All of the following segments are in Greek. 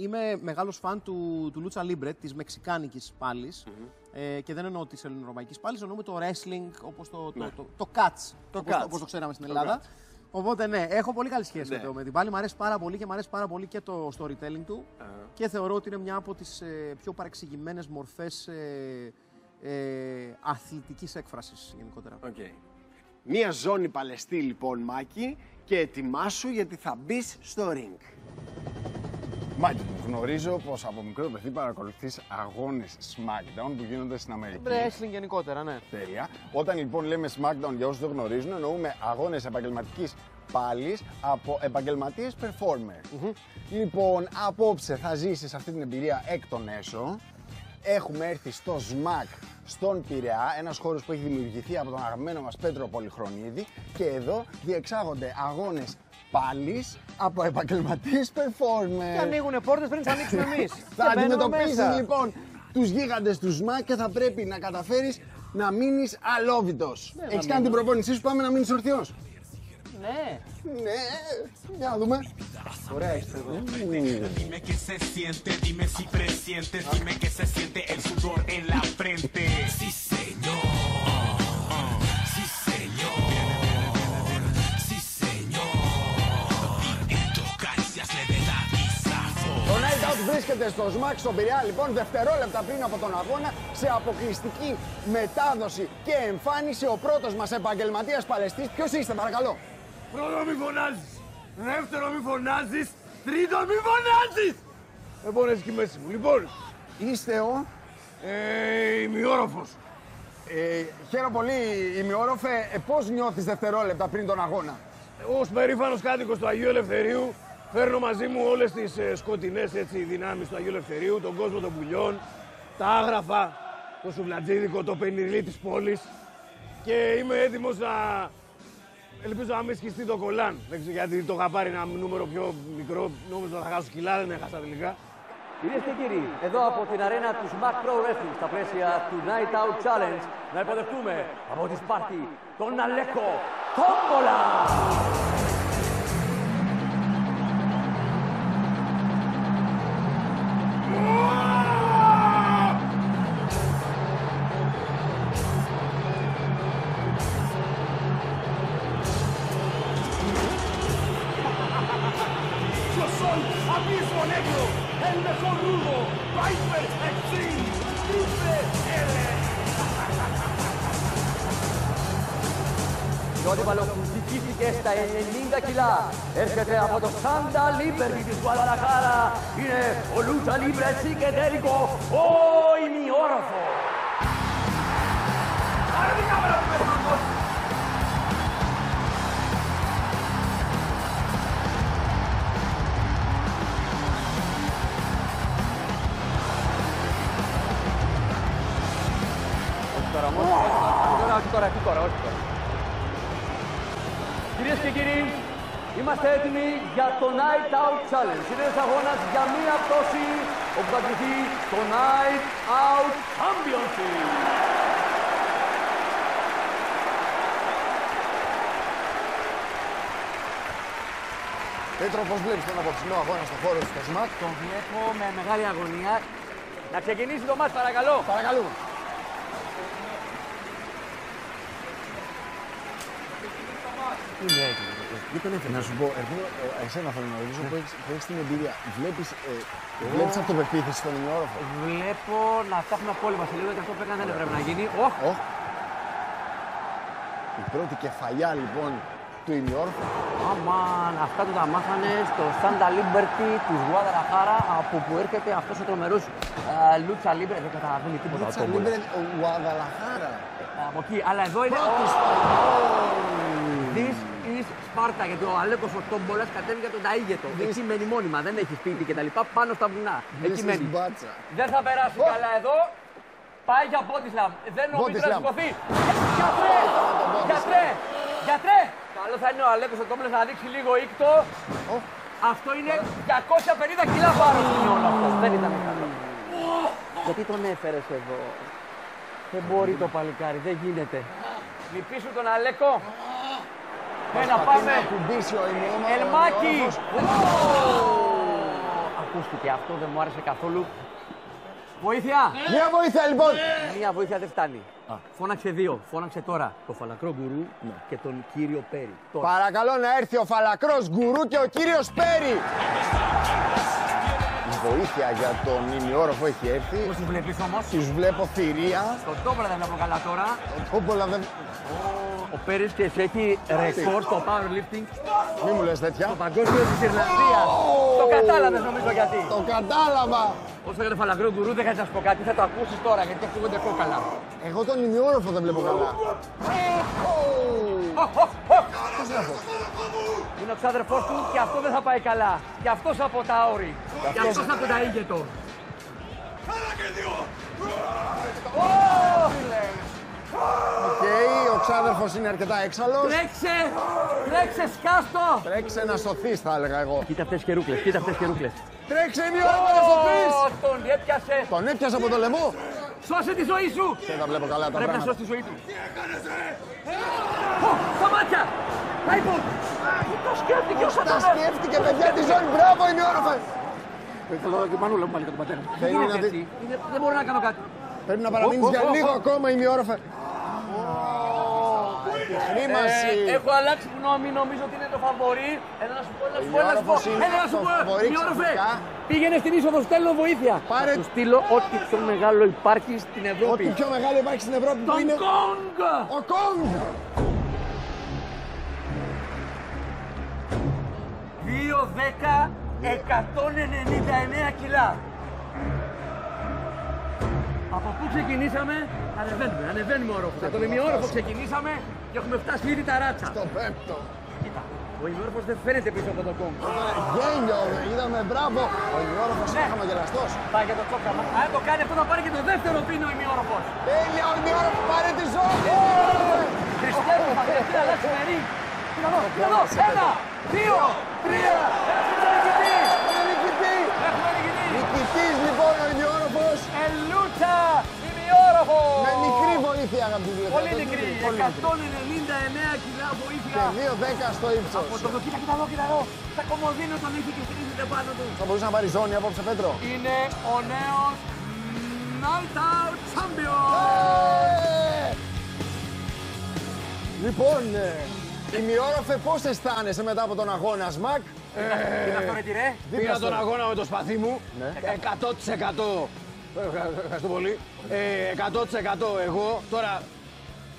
Είμαι μεγάλος φαν του Λουτσα Λίμπρετ, της μεξικάνικης πάλης. Και δεν εννοώ της ελληνορωμαϊκής πάλης, εννοούμε το wrestling, όπως το catch, όπως το ξέραμε στην Ελλάδα. Οπότε ναι, έχω πολύ καλή σχέση με την πάλη. Μ' αρέσει πάρα πολύ και μ' αρέσει πάρα πολύ και το storytelling του. Και θεωρώ ότι είναι μια από τις πιο παρεξηγημένες μορφές αθλητικής έκφρασης γενικότερα. Okay. Μια ζώνη παλαιστή λοιπόν, Μάκη, και ετοιμάσου γιατί θα μπεις στο ring. Μάκη μου, γνωρίζω πως από μικρό παιδί παρακολουθείς αγώνες SmackDown που γίνονται στην Αμερική. Wrestling γενικότερα, ναι. Τέλεια. Όταν λοιπόν λέμε SmackDown, για όσους δεν γνωρίζουν, εννοούμε αγώνες επαγγελματικής πάλης από επαγγελματίες performers. Λοιπόν, απόψε θα ζήσεις αυτή την εμπειρία εκ των έσω. Έχουμε έρθει στο SMAC στον Πειραιά, ένας χώρος που έχει δημιουργηθεί από τον αγαπημένο μας Πέτρο Πολυχρονίδη, και εδώ διεξάγονται αγώνες πάλης από επαγγελματίες performers. Και ανοίγουνε πόρτες πριν τις ανοίξουμε εμείς. Θα αντιμετωπίσεις λοιπόν τους γίγαντες του SMAC και θα πρέπει να καταφέρεις να μείνεις αλόβητος. Έχεις κάνει την προπόνησή σου, πάμε να μείνεις ορθιός. Ναι. Ναι. Για να δούμε. Ωραία, είστε εδώ. Το Night Out βρίσκεται στο SMAC στον Πειραιά, λοιπόν, δευτερόλεπτα πριν από τον αγώνα, σε αποκλειστική μετάδοση και εμφάνιση, ο πρώτος μας επαγγελματίας παλαιστής. Ποιος είστε, παρακαλώ? Πρώτο μη φωνάζεις, δεύτερο μη φωνάζεις, τρίτο μη φωνάζεις! Λοιπόν, έτσι και μέση μου. Λοιπόν, είστε ο Ημιόροφος. Χαίρομαι πολύ, Ημιόροφε. Πώς νιώθεις δευτερόλεπτα πριν τον αγώνα? Ως περήφανος κάτοικος του Αγίου Ελευθερίου, φέρνω μαζί μου όλες τις σκοτεινές δυνάμεις του Αγίου Ελευθερίου, τον κόσμο των πουλιών, τα άγραφα, το σουβλατζίδικο, το πενιρλί της πόλης, και είμαι έτοιμος να... Ελπίζω να μην σχιστεί το κολάν, γιατί το είχα πάρει ένα νούμερο πιο μικρό, νόμιζα θα χάσω κιλά, δεν έχασα τελικά. Κυρίες και κύριοι, εδώ από την αρένα του Smart Pro Wrestling, στα πλαίσια του Night Out Challenge, να υποδεχτούμε από τη Σπάρτη τον Αλέκο Κόμπολα! Το αντίπαλο που διοικήθηκε στα 90 κιλά, έρχεται από το Σάντα Λίμπερτι της Γουαδαλαχάρα, είναι ο Λουτσα Λίμπρετ Σικετέρικο, ο Ημιόροφος. Άρα την κάμερα του Πέτρος. Όχι τώρα. Κυρίες και κύριοι, είμαστε έτοιμοι για το Night Out Challenge. Είναι ένας αγώνας για μία πτώση όπου θα κρυθεί το Night Out Championship. Πέτρο, πώς βλέπεις τον απόψινό αγώνα στο χώρο του SMAC? Τον βλέπω με μεγάλη αγωνία. Να ξεκινήσει το μάτς, παρακαλώ. Παρακαλούμε. Να σου πω, εσένα θέλω να ρωτήσω που έχεις την εμπειρία. Βλέπεις αυτοπεποίθηση στον Ημιόροφο? Βλέπω να φτιάχνουν απόλυμα σε λίγο, και αυτό πέκανα δεν πρέπει να γίνει. Η πρώτη κεφαλιά λοιπόν του Ημιόροφου. Αμάν, αυτά του τα μάθανε στο Σάντα Λίμπερτι της Γουαδαλαχάρα, από που έρχεται αυτός ο τρομερός Λουτσα Λίμπρετ. Δεν καταλαβαίνει τίποτα. Λουτσα Λίμπρετ, Γουαδαλαχάρα. Από εκεί, αλλά εδώ είναι... This is Sparta, γιατί ο Αλέκος ο Τόμπολας κατέβηκε από τον Ταΐγετο. Εκεί μένει μόνιμα, δεν έχει σπίτι και τα λοιπά, πάνω στα βουνά. Εκεί μένει. Δεν θα περάσει καλά εδώ. Πάει για Μπότισλαμ. Δεν νομίζω να σηκωθεί. Γιατρέ! Γιατρέ! Γιατρέ! Καλό θα είναι ο Αλέκος ο Τόμπολας να δείξει λίγο ήκτο. Αυτό είναι 250 κιλά βάρος. Δεν ήταν καλό. Γιατί τον έφερες εδώ? Δεν μπορεί το παλικάρι, δεν γίνεται. Λυπήσου τον Αλέκο. Να πάμε. Ελμάκι! Ακού ακούστηκε αυτό, δεν μου άρεσε καθόλου. Βοήθεια! Μια βοήθεια λοιπόν! Μια βοήθεια δεν φτάνει. Φώναξε δύο. Φώναξε τώρα το Φαλακρό Γκουρού και τον κύριο Πέρη. Τώρα. Παρακαλώ να έρθει ο Φαλακρός Γκουρού και ο κύριος Πέρη. Η βοήθεια για τον Ημιόροφο έχει έρθει. Πώς τους βλέπεις όμως? Τους βλέπω θηρία. Το Τόμπολα δεν βλέπω καλά τώρα. Το Τόμπολα δεν... Ο Πέρης και εσύ έχει ρεκόρ στο powerlifting. Μη μου λες τέτοια. Το παγκόσμιο της Ιρλανδίας. Το κατάλαβες νομίζω γιατί. Το κατάλαβα. Όσο για τον Φαλακρό Γκουρού δεν θα σας πω κάτι, θα το ακούσεις τώρα γιατί ακούγονται κόκαλα. Εγώ τον Ημιόροφο δεν βλέπω καλά. Πώς να πω. Είναι ο ξάδερφός του και αυτό δεν θα πάει καλά. Κι αυτός από τα όρη. Κι αυτός από τα ήγετο. Ο ξάδερφος είναι αρκετά έξαλλος. Τρέξε! Τρέξε, σκάστο! Τρέξε να σωθείς, θα έλεγα εγώ. Κοίτα αυτές και ρούκλες, κοίτα αυτές και ρούκλες. Τρέξε, είναι η ώρα να σωθείς! Τον έπιασε! Τον έπιασε από το λαιμό! Σώσε τη ζωή σου! Δεν τα βλέπω καλά τα πράγματα. Πρέπει να σώσει τη ζωή του. Τι έκανες, ρε! Στα μάτια! Άιπον! Το σκέφτηκε ο σατανάς! Τα σκέφτηκε, παιδιά, τη ζωή! Μπράβο, είναι η ώρα, φε! Θέλω να δω και Πανούλα μου πάλι για τον πατέρα. Δεν μπορώ να κάνω κάτι. Πρέπει να παραμείνεις για λίγο ακόμα, είναι η ώρα, φε. Έχω αλλάξει γνώμη, νομίζω ότι είναι το φαβορί. Έλα να σου πω, Ημιόροφε, πήγαινε στην είσοδο, στέλνω βοήθεια. Πάρε... Θα του στείλω ό,τι πιο μεγάλο υπάρχει στην Ευρώπη. Ό,τι πιο μεγάλο υπάρχει στην Ευρώπη. Τον είναι... KONG! Ο KONG! Δύο 10, 199 κιλά. Από πού ξεκινήσαμε, ανεβαίνουμε όροφο. Από τον Ημιόροφο ξεκινήσαμε και έχουμε φτάσει ήδη τα ράτσα. Στο πέμπτο. Κοίτα, ο Ημιόροφος δεν φαίνεται πίσω από το KONG. Γέλιο, είδαμε, μπράβο. Ο Ημιόροφος είναι χαμογελαστός. Πάει για το τσόκαμα. Αν το κάνει αυτό θα πάρει και το δεύτερο πίνο ο Ημιόροφος. Τέλεια, ο Ημιόροφος πάρει τη ζώνη. Χριστιανό, θα πρέπει να αλλάξει μερί. Εδώ, 1, 2, 3. Έχουμε νικητή. Νικητής λοιπόν ο Ημιόροφος. Λουτσα Λίμπρετ. Με μικρή βοήθεια, αγαπητοί μου. Πολύ μικρή. 199 κιλά βοήθεια. Και 2-10 στο ύψος. Από το κοίτα, κοίτα εδώ. Τα κομμωδίνω τον ήχη και στρίζεται πάνω του. Θα μπορούσε να πάρει ζώνη απόψε, Πέτρο. Είναι ο νέος Night Out Champion. Λοιπόν, Ημιόροφε, πώς αισθάνεσαι μετά από τον αγώνα SmackDown? Πήρα τον αγώνα με το σπαθί μου. 100%. Ευχαριστώ πολύ. 100% εγώ. Τώρα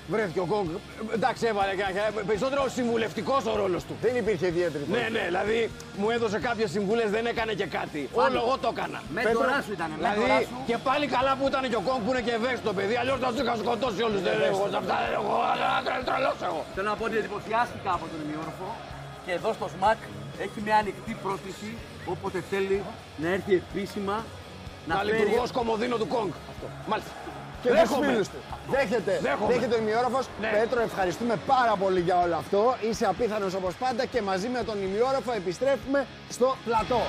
βρέθηκε ο KONG. Εντάξει, έβαλε και περισσότερο συμβουλευτικός ο ρόλος του. Δεν υπήρχε ιδιαίτερη. Ναι, δηλαδή μου έδωσε κάποιες συμβουλές, δεν έκανε και κάτι. Όλο εγώ το έκανα. Με τώρα σου ήταν. Δηλαδή και πάλι καλά που ήταν και ο KONG που είναι και ευαίσθητο παιδί. Αλλιώς θα του είχα σκοτώσει όλους. Δεν έχω αυτά. Εγώ. Θέλω να πω ότι εντυπωσιάστηκα από τον Ημιόροφο και εδώ στο SmackDown έχει μια ανοιχτή πρόσκληση όποτε θέλει να έρθει επίσημα. Να λειτουργώ ως κομμωδίνο του KONG. Μάλιστα. Και δέχομαι. Δέχεται ο Ημιόροφος. Πέτρο, ευχαριστούμε πάρα πολύ για όλο αυτό. Είσαι απίθανος όπως πάντα και μαζί με τον Ημιόροφο επιστρέφουμε στο πλατό.